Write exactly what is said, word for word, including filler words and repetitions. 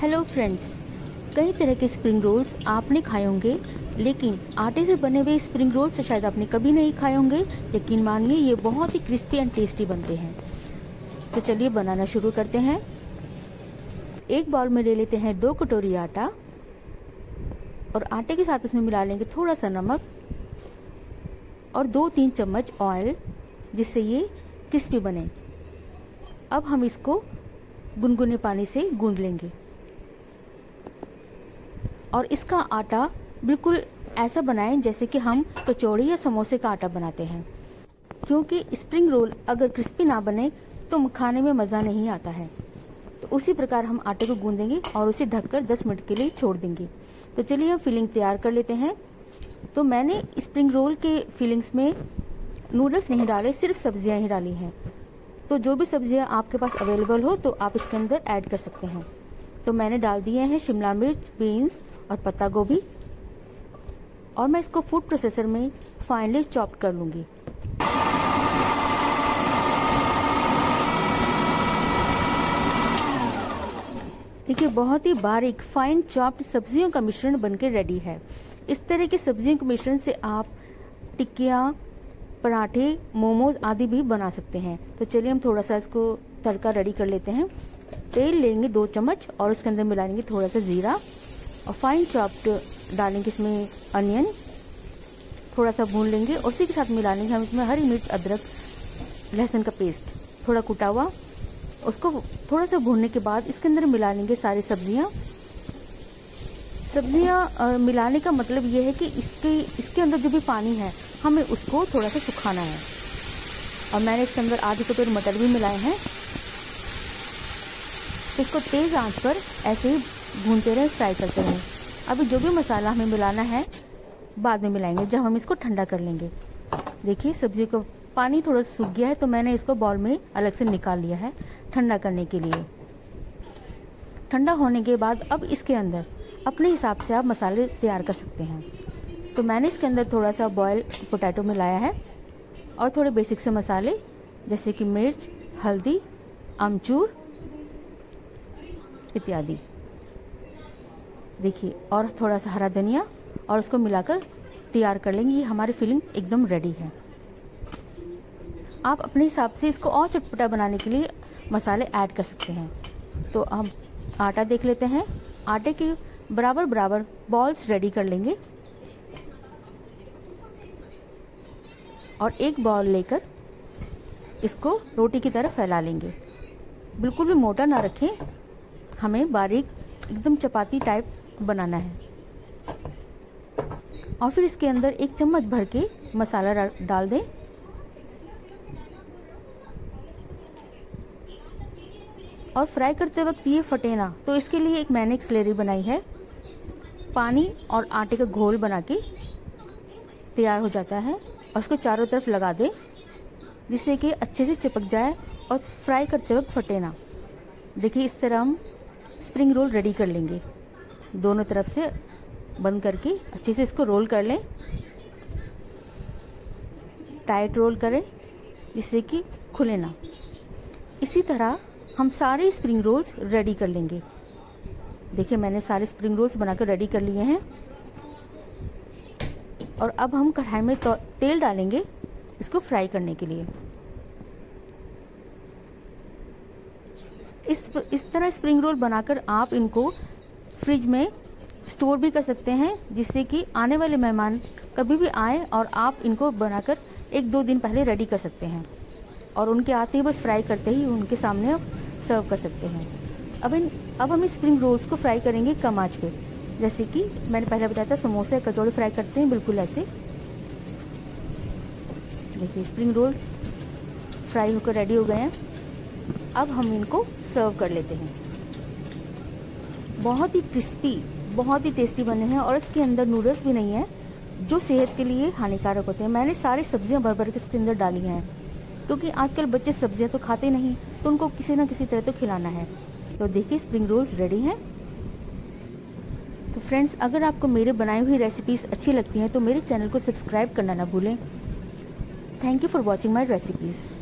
Hello friends, कई तरह के स्प्रिंग रोल्स आपने खाए होंगे, लेकिन आटे से बने हुए स्प्रिंग रोल्स से शायद आपने कभी नहीं खाए होंगे। यकीन मानिए, ये बहुत ही क्रिस्पी एंड टेस्टी बनते हैं। तो चलिए बनाना शुरू करते हैं। एक बाउल में ले लेते हैं दो कटोरी आटा और आटे के साथ उसमें मिला लेंगे थोड़ा सा नमक और दो तीन चम्मच ऑयल, जिससे ये क्रिस्पी बने। अब हम इसको गुनगुने पानी से गूंद लेंगे और इसका आटा बिल्कुल ऐसा बनाएं जैसे कि हम कचौड़ी या समोसे का आटा बनाते हैं, क्योंकि स्प्रिंग रोल अगर क्रिस्पी ना बने तो खाने में मज़ा नहीं आता है। तो उसी प्रकार हम आटे को गूंदेंगे और उसे ढककर दस मिनट के लिए छोड़ देंगे। तो चलिए हम फिलिंग तैयार कर लेते हैं। तो मैंने स्प्रिंग रोल के फिलिंग्स में नूडल्स नहीं डाले, सिर्फ सब्जियाँ ही डाली हैं। तो जो भी सब्जियाँ आपके पास अवेलेबल हो तो आप इसके अंदर ऐड कर सकते हैं। तो मैंने डाल दिए हैं शिमला मिर्च, बीन्स और पत्ता गोभी, और मैं इसको फूड प्रोसेसर में फाइनली चॉप कर लूँगी। देखिए, बहुत ही बारीक फाइन चॉप्ड सब्जियों का मिश्रण बनके रेडी है। इस तरह के सब्जियों के मिश्रण से आप टिक्कियाँ, पराठे, मोमोज आदि भी बना सकते हैं। तो चलिए हम थोड़ा सा इसको तड़का रेडी कर लेते हैं। तेल लेंगे दो चम्मच और उसके अंदर मिलाएंगे थोड़ा सा जीरा और फाइन चॉप्ड डालेंगे इसमें अनियन, थोड़ा सा भून लेंगे और उसी के साथ मिला लेंगे हम इसमें हरी मिर्च, अदरक, लहसुन का पेस्ट थोड़ा कुटा हुआ। उसको थोड़ा सा भूनने के बाद इसके अंदर मिला लेंगे सारी सब्जियाँ। सब्जियाँ मिलाने का मतलब यह है कि इसके इसके अंदर जो भी पानी है हमें उसको थोड़ा सा सुखाना है। और मैंने इसके अंदर आधी कटोरी मटर भी मिलाए हैं। इसको तेज़ आंच पर ऐसे ही भूनते रहें, फ्राई करते रहें। अभी जो भी मसाला हमें मिलाना है बाद में मिलाएंगे, जब हम इसको ठंडा कर लेंगे। देखिए, सब्जी का पानी थोड़ा सूख गया है, तो मैंने इसको बाउल में अलग से निकाल लिया है ठंडा करने के लिए। ठंडा होने के बाद अब इसके अंदर अपने हिसाब से आप मसाले तैयार कर सकते हैं। तो मैंने इसके अंदर थोड़ा सा बॉयल पोटैटो मिलाया है और थोड़े बेसिक से मसाले जैसे कि मिर्च, हल्दी, आमचूर इत्यादि। देखिए, और थोड़ा सा हरा धनिया, और उसको मिलाकर तैयार कर लेंगे। ये हमारी फिलिंग एकदम रेडी है। आप अपने हिसाब से इसको और चटपटा बनाने के लिए मसाले ऐड कर सकते हैं। तो हम आटा देख लेते हैं। आटे के बराबर बराबर बॉल्स रेडी कर लेंगे और एक बॉल लेकर इसको रोटी की तरह फैला लेंगे। बिल्कुल भी मोटा ना रखें, हमें बारीक एकदम चपाती टाइप बनाना है। और फिर इसके अंदर एक चम्मच भर के मसाला डाल दें और फ्राई करते वक्त ये फटे ना, तो इसके लिए एक मैंने एक स्लरी बनाई है। पानी और आटे का घोल बना के तैयार हो जाता है और उसको चारों तरफ लगा दें, जिससे कि अच्छे से चिपक जाए और फ्राई करते वक्त फटे ना। देखिए, इस तरह हम स्प्रिंग रोल रेडी कर लेंगे। दोनों तरफ से बंद करके अच्छे से इसको रोल कर लें, टाइट रोल करें जिससे कि खुले ना। इसी तरह हम सारे स्प्रिंग रोल्स रेडी कर लेंगे। देखिए, मैंने सारे स्प्रिंग रोल्स बनाकर रेडी कर लिए हैं। और अब हम कढ़ाई में तो तेल डालेंगे इसको फ्राई करने के लिए। इस इस तरह स्प्रिंग रोल बनाकर आप इनको फ्रिज में स्टोर भी कर सकते हैं, जिससे कि आने वाले मेहमान कभी भी आए और आप इनको बनाकर एक दो दिन पहले रेडी कर सकते हैं और उनके आते ही बस फ्राई करते ही उनके सामने आप सर्व कर सकते हैं। अब इन अब हम स्प्रिंग रोल्स को फ्राई करेंगे कम आँच पर, जैसे कि मैंने पहले बताया था समोसे कचौड़ी फ्राई करते हैं, बिल्कुल ऐसे। देखिए, स्प्रिंग रोल फ्राई होकर रेडी हो गए हैं। अब हम इनको सर्व कर लेते हैं। बहुत ही क्रिस्पी, बहुत ही टेस्टी बने हैं और इसके अंदर नूडल्स भी नहीं हैं जो सेहत के लिए हानिकारक होते हैं। मैंने सारी सब्जियां भर भर के इसके अंदर डाली हैं, क्योंकि आजकल बच्चे सब्जियां तो खाते नहीं, तो उनको किसी ना किसी तरह तो खिलाना है। तो देखिए, स्प्रिंग रोल्स रेडी हैं। तो फ्रेंड्स, अगर आपको मेरे बनाई हुई रेसिपीज़ अच्छी लगती हैं तो मेरे चैनल को सब्सक्राइब करना ना भूलें। Thank you for watching my recipes.